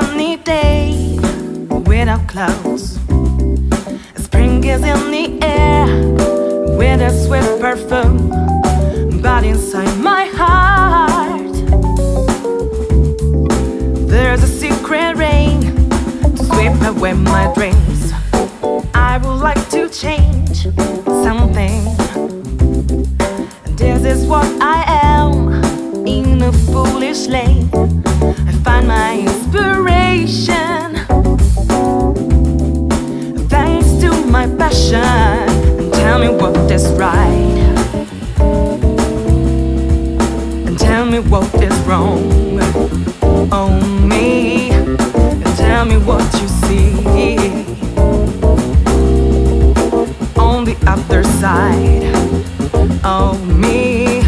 sunny day without clouds. Spring is in the air with a sweet perfume, but inside my heart there's a secret rain to sweep away my dreams. I would like to change something. This is what I am in a foolish lane. I find my inspiration thanks to my passion. And tell me what is right, and tell me what is wrong on me, and tell me what you see on the other side of me.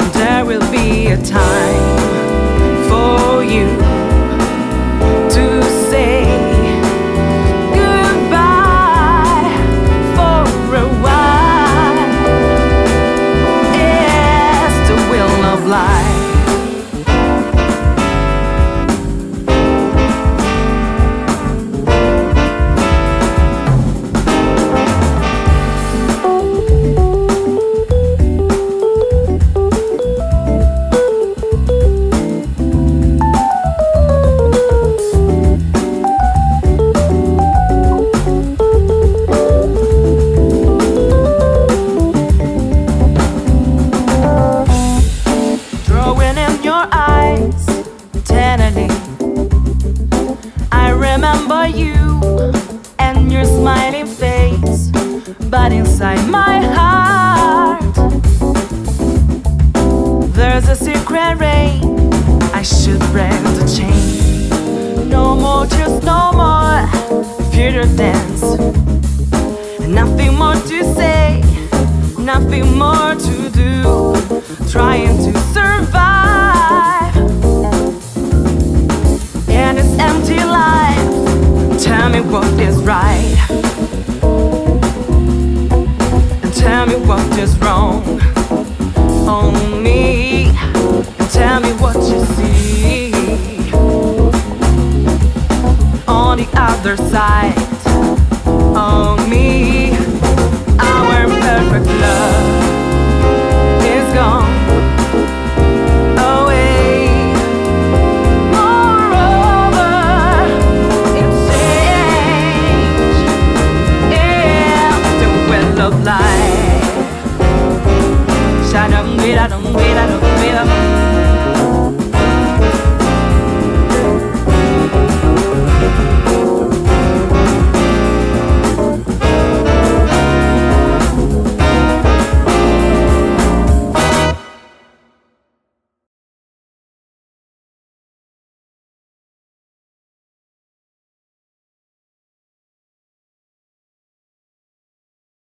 And there will be a time for you to say goodbye for a while. It's the will of life. But inside my heart there's a secret rain. I should break the chain. No more, just no more future dance. Nothing more to say, nothing more to do, trying to survive in this empty life. Tell me what is right, tell me what is wrong on me, and tell me what you see on the other side of me. Our perfect love is gone. I don't wait, I don't wait, I don't